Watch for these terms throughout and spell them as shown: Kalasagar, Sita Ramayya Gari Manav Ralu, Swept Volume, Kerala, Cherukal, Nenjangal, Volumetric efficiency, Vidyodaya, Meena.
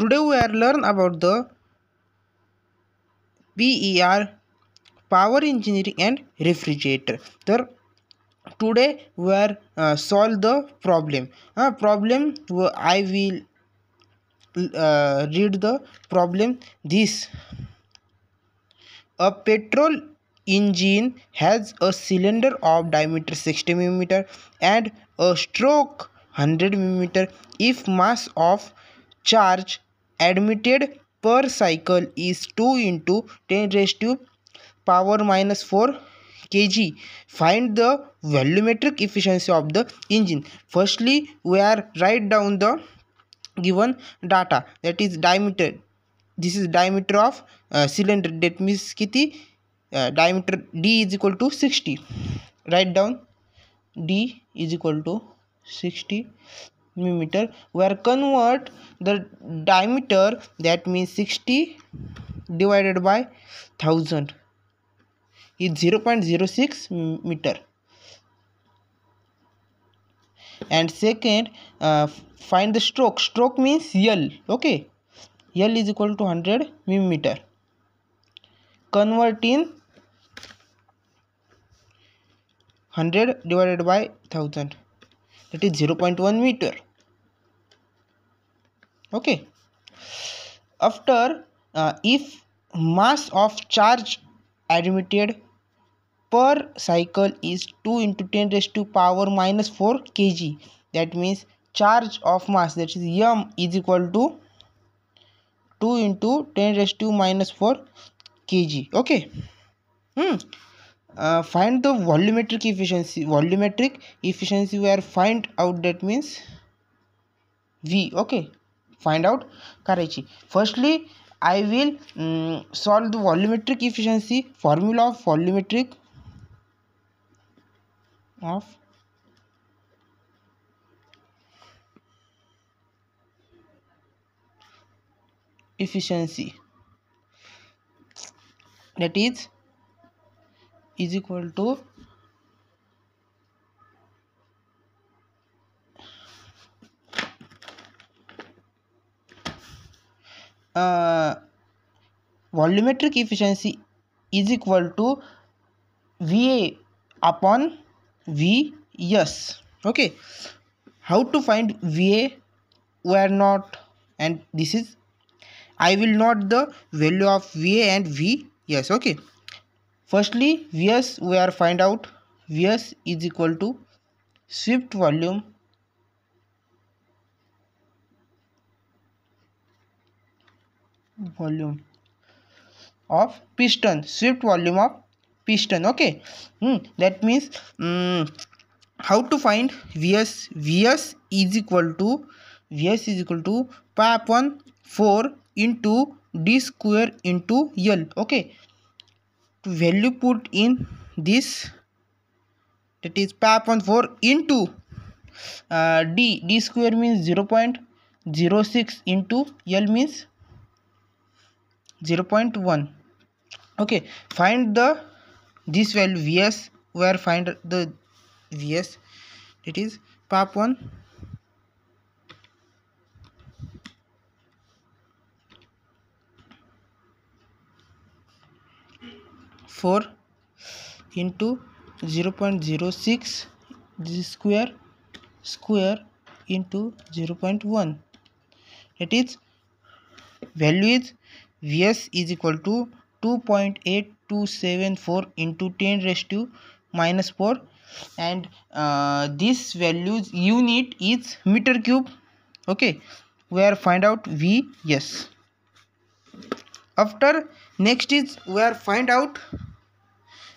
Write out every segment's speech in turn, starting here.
Today we are learn about the PER, power engineering and refrigerator. So today we are solve the problem. Problem I will read the problem. This: a petrol engine has a cylinder of diameter 60 mm and a stroke 100 mm. If mass of charge admitted per cycle is 2 × 10⁻⁴ kg, find the volumetric efficiency of the engine. Firstly, we are write down the given data, that is diameter. This is diameter of cylinder, that means kiti diameter D is equal to 60. Write down D is equal to 60 mm. We are convert the diameter, that means 60 divided by 1000 is 0.06 meter. And second, find the stroke. Stroke means L. Okay, L is equal to 100 mm. Convert in 100 divided by 1000, that is 0.1 meter. Okay. After, if mass of charge admitted per cycle is 2 × 10⁻⁴ kg, that means charge of mass, that is M, is equal to 2 × 10⁻⁴ kg. Okay. Find the volumetric efficiency. Volumetric efficiency we are find out, that means V. Okay, find out Karachi. Firstly, I will solve the volumetric efficiency. Formula of volumetric of efficiency, that is equal to volumetric efficiency is equal to VA upon VS. Okay, how to find VA? We are not, and this is I will not the value of VA and VS. Okay, firstly VS we are find out. VS is equal to Swept volume of piston. Swept volume of piston. Okay. That means how to find Vs? Vs is equal to pi upon 4 × d² × L. Okay, to value put in this, that is pi upon 4 × d. d square means 0.06 into L means 0.1. okay, find the this value Vs, where find the Vs, it is pi upon 4 × 0.06 d² × 0.1, that is value is Vs is equal to 2.8274 into 10⁻⁴, and this value's unit is meter cube. Okay, we are find out Vs. After, next is we are find out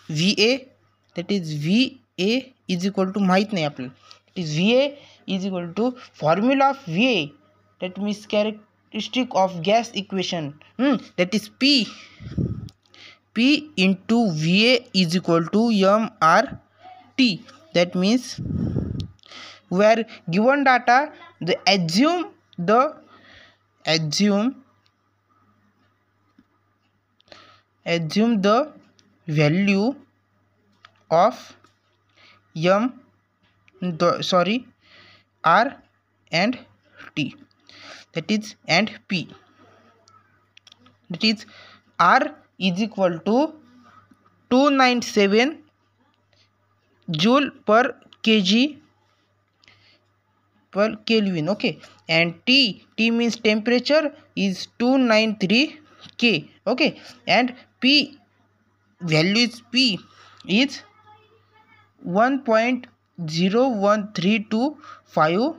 VA, that is VA is equal to VA is equal to formula of VA, that means characteristic of gas equation, that is P. P into VA is equal to MRT. That means where given data, the assume the value of R and T. that is, and P, that is R is equal to 297 joule per kg per Kelvin. Okay, and T means temperature is 293 K. Okay, and P value is P is 1.01325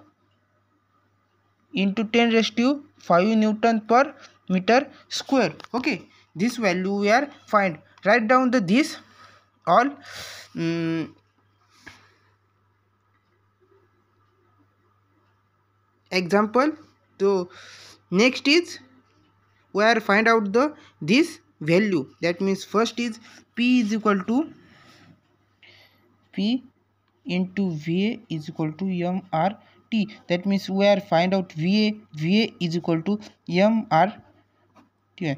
into 10⁵ Newton per meter square. Okay, this value we are find. Write down the this all. Example. So next is we are find out the this value. That means first is P is equal to P into VA is equal to MRT. That means we are find out VA is equal to MRT. M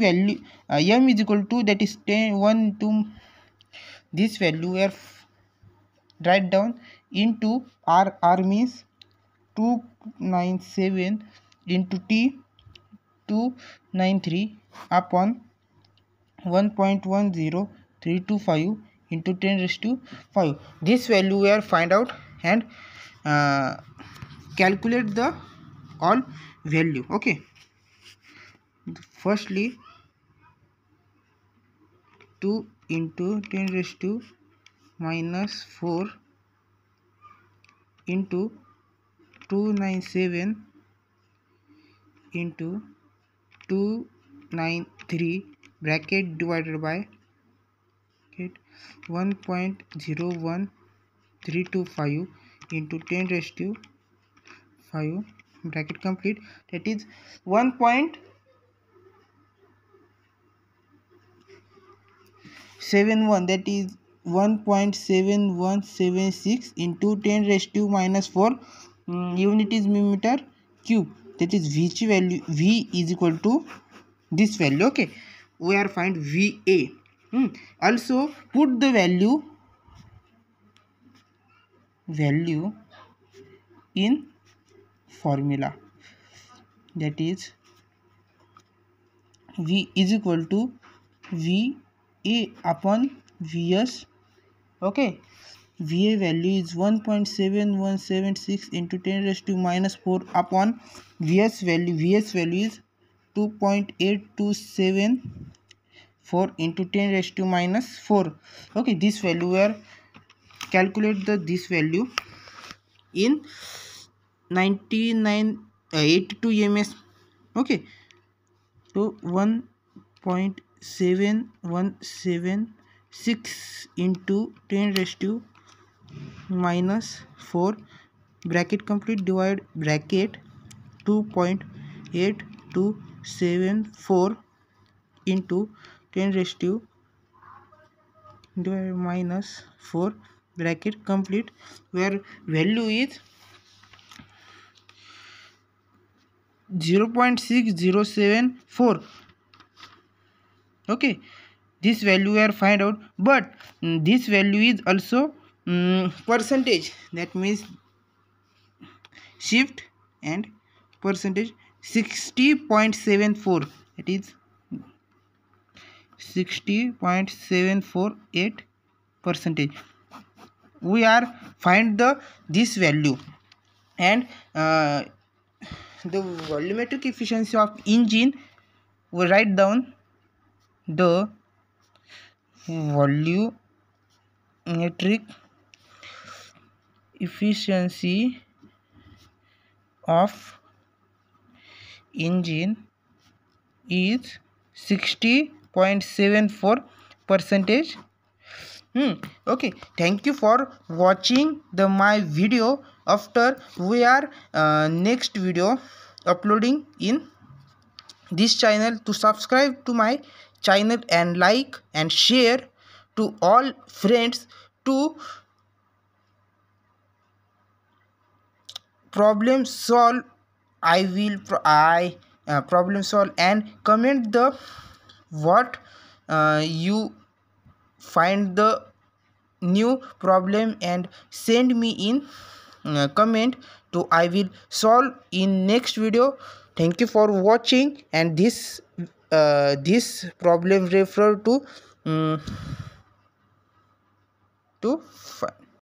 value M is equal to that is 10 1 2. This value we are write down into R. R means 297 into T 293 upon 1.10325 into 10⁵. This value we are find out and calculate the all value. Okay, firstly 2 into 10⁻⁴ into 297 into 293 bracket divided by 1.01325 into 10⁵ bracket complete. That is 1.71, that is 1.7176 into 10⁻⁴. Unit is millimeter cube. That is VC value. V is equal to this value. Okay, we are find VA. Also put the value in formula. That is V is equal to VA upon VS. Okay, VA value is 1.7176 into 10⁻⁴ upon VS value. VS value is 2.8274 into 10⁻⁴. Okay, this value we are calculate the this value in 82 ms. Okay, so 1.7176 into 10⁻⁴ bracket complete divide bracket 2.8274 into 10⁻⁴ bracket complete, where value is 0.6074. okay, this value we are find out, but this value is also percentage. That means shift and percentage 60.74, that is 60.748%. we are find the this value, and the volumetric efficiency of engine. We write down the volumetric efficiency of engine is 60.74%. Okay, thank you for watching my video. After we are next video uploading in this channel. To subscribe to my channel and like and share to all friends to problem solve. I will problem solve and comment the what you find the new problem and send me in comment So I will solve in next video. Thank you for watching. And this problem refer to